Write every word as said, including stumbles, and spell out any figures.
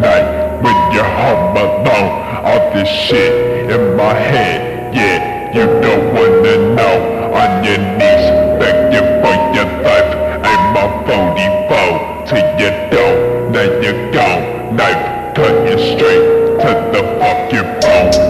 night when you hum along. All this shit in my head, yeah, you don't wanna know. On your knees, begging for your life. I'm a forty-four to your door, now you're gone. Knife cutting straight to the fucking bone.